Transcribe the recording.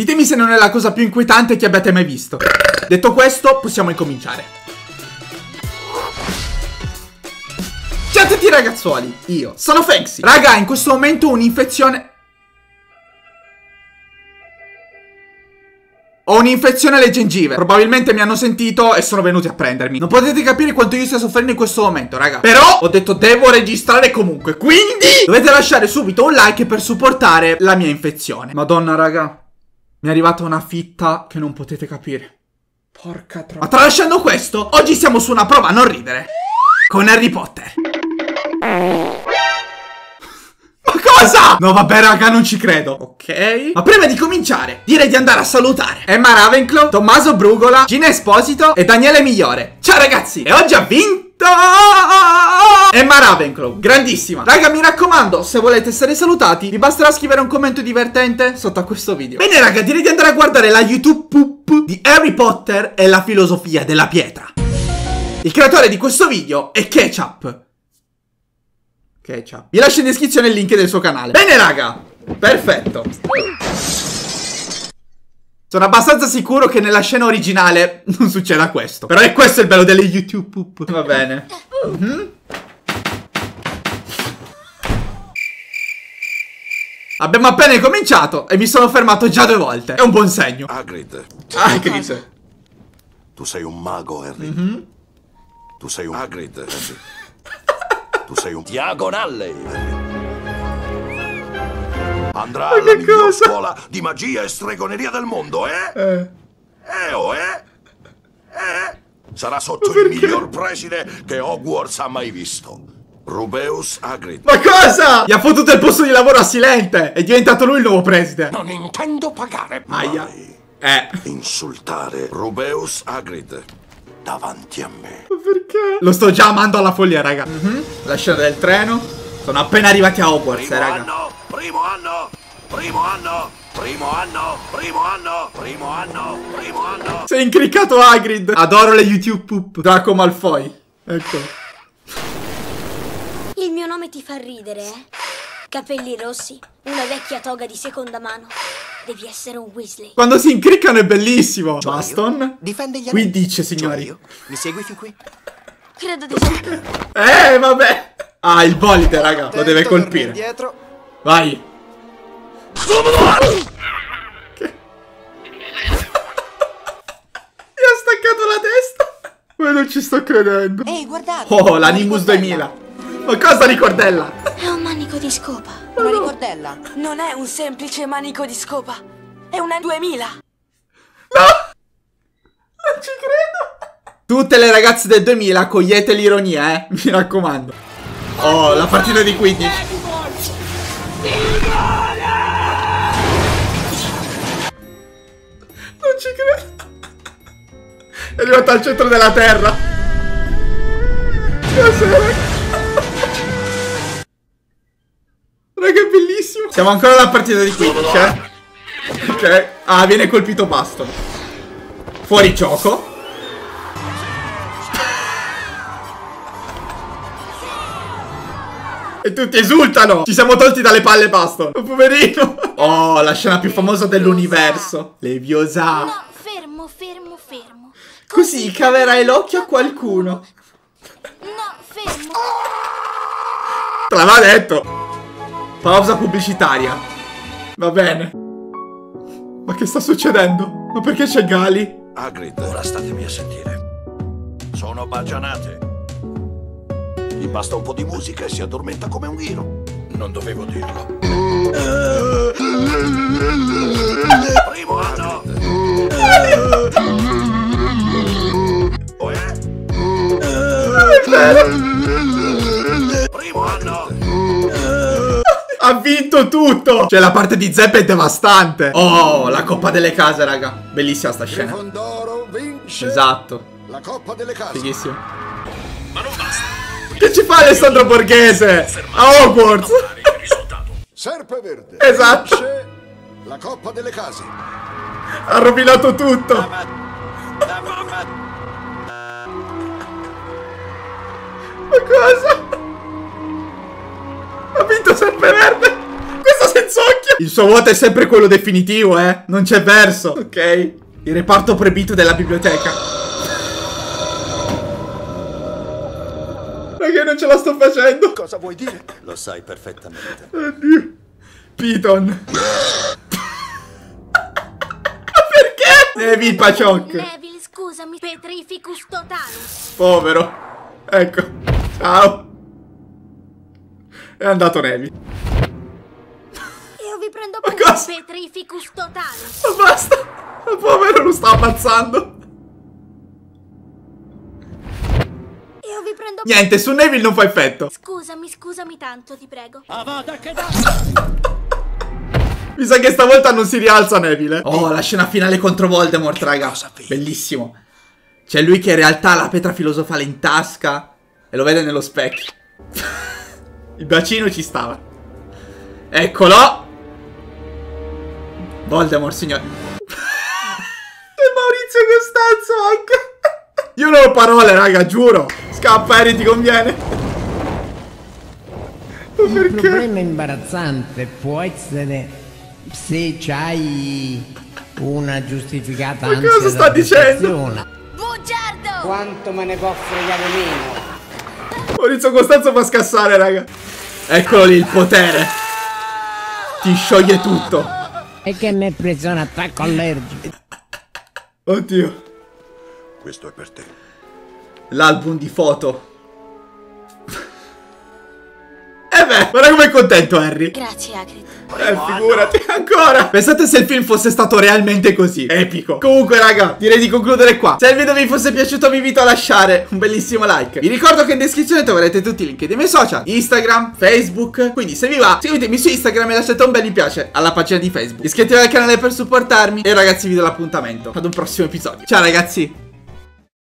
Ditemi se non è la cosa più inquietante che abbiate mai visto. Detto questo, possiamo incominciare. Ciao a tutti ragazzuoli, io sono Fancy. Raga, in questo momento Ho un'infezione alle gengive. Probabilmente mi hanno sentito e sono venuti a prendermi. Non potete capire quanto io stia soffrendo in questo momento, raga. Però ho detto devo registrare comunque, quindi dovete lasciare subito un like per supportare la mia infezione. Madonna, raga, mi è arrivata una fitta che non potete capire. Porca troia. Ma tralasciando questo, oggi siamo su una prova a non ridere con Harry Potter. Cosa? No vabbè raga, non ci credo. Ok, ma prima di cominciare direi di andare a salutare Emma Ravenclaw, Tommaso Brugola, Gina Esposito e Daniele Migliore. Ciao ragazzi. E oggi ha vinto Emma Ravenclaw, grandissima. Raga, mi raccomando, se volete essere salutati vi basterà scrivere un commento divertente sotto a questo video. Bene raga, direi di andare a guardare la YouTube poop di Harry Potter e la filosofia della pietra. Il creatore di questo video è Ketchup. Vi lascio in descrizione il link del suo canale. Bene raga, perfetto. Sono abbastanza sicuro che nella scena originale non succeda questo, però è questo il bello delle YouTube poop. Va bene. Abbiamo appena cominciato e mi sono fermato già 2 volte. È un buon segno. Hagrid. Tu sei un mago, Harry. Tu sei un Hagrid, Harry. Tu sei un diagonale. Andrà alla miglior scuola di magia e stregoneria del mondo, sarà sotto il miglior preside che Hogwarts ha mai visto, Rubeus Hagrid. Ma cosa? Gli ha fottuto il posto di lavoro a Silente. È diventato lui il nuovo preside. Non intendo pagare mai insultare Rubeus Hagrid davanti a me. Ma perché? Lo sto già amando alla follia, raga. La scena del treno. Sono appena arrivati a Hogwarts, raga. Primo anno. Sei incriccato Hagrid. Adoro le YouTube poop. Draco Malfoy. Ecco. Il mio nome ti fa ridere, eh? Capelli rossi, una vecchia toga di seconda mano. Devi essere un Weasley. Quando si incriccano è bellissimo. Baston difende gli amici. Quidditch, signori. Mi segui fin qui? Credo di sì. Vabbè. Ah, il bolide, raga. Lo deve colpire. Vai. Mi ha staccato la testa. Ma non ci sto credendo. Ehi, guardate. Oh, la Nimbus 2000. Ma cosa ricordella? È un manico di scopa. Una ricordella. Non è un semplice manico di scopa. È una 2000. No! Non ci credo. Tutte le ragazze del 2000, cogliete l'ironia, mi raccomando. Oh, la partita di Quidditch. Non ci credo. È arrivato al centro della terra. Cos'è? Raga, è bellissimo. Siamo ancora alla partita di Quidditch, Ok. Ah, viene colpito Baston. Fuori gioco. E tutti esultano. Ci siamo tolti dalle palle Baston. Oh, poverino. Oh, la scena più famosa dell'universo. Leviosa. No, fermo. Così caverai l'occhio a qualcuno. No, fermo. Te l'aveva detto. Pausa pubblicitaria. Va bene. Ma che sta succedendo? Ma perché c'è Gali? Hagrid, ora statemi a sentire. Sono bagianate. Gli basta un po' di musica e si addormenta come un ghiro. Non dovevo dirlo. Primo anno. Primo anno. Ha vinto tutto. Cioè la parte di Zepp è devastante. Oh, la coppa delle case, raga. Bellissima sta scena. Esatto. La coppa delle case. Fighissimo. Ma non basta. Che ci fa Alessandro Borghese a Hogwarts? Serpeverde. Esatto. La coppa delle case. Ha rovinato tutto. Ma cosa? Ha vinto Serpeverde! Questo senza occhio! Il suo voto è sempre quello definitivo, eh. Non c'è verso. Ok. Il reparto proibito della biblioteca. Perché non ce la sto facendo? Cosa vuoi dire? Lo sai perfettamente. Oddio. Piton. Perché? Neville Paciocco. Neville, scusami. Petrificus Totalus. Povero. Ecco. Ciao. È andato Neville. Prendo punto. Petrificus Totalus. Ma basta. Il povero lo sta ammazzando. Io vi prendo. Niente, su Neville non fa effetto. Scusami, scusami tanto, ti prego. Mi sa che stavolta non si rialza Neville, eh? Oh, la scena finale contro Voldemort, raga. Bellissimo. C'è lui che in realtà ha la pietra filosofale in tasca e lo vede nello specchio. Il bacino ci stava. Eccolo Voldemort, signore. E Maurizio Costanzo anche. Io non ho parole, raga, giuro. Scappa, Harry, ti conviene. Ma perché? Un problema imbarazzante può essere se c'hai una giustificata ansia. Ma cosa sta dicendo? Bugiardo! Quanto me ne può fregare meno? Maurizio Costanzo fa scassare, raga. Eccolo lì, il potere. Ti scioglie tutto. E che mi è preso un attacco allergico. Oddio. Questo è per te. L'album di foto. E beh, guarda com'è contento Harry. Grazie Hagrid. Figurati, ancora. Pensate se il film fosse stato realmente così epico. Comunque raga, direi di concludere qua. Se il video vi fosse piaciuto vi invito a lasciare un bellissimo like. Vi ricordo che in descrizione troverete tutti i link dei miei social, Instagram, Facebook. Quindi se vi va, seguitemi su Instagram e lasciate un bel mi piace alla pagina di Facebook. Iscrivetevi al canale per supportarmi. E ragazzi vi do l'appuntamento ad un prossimo episodio. Ciao ragazzi.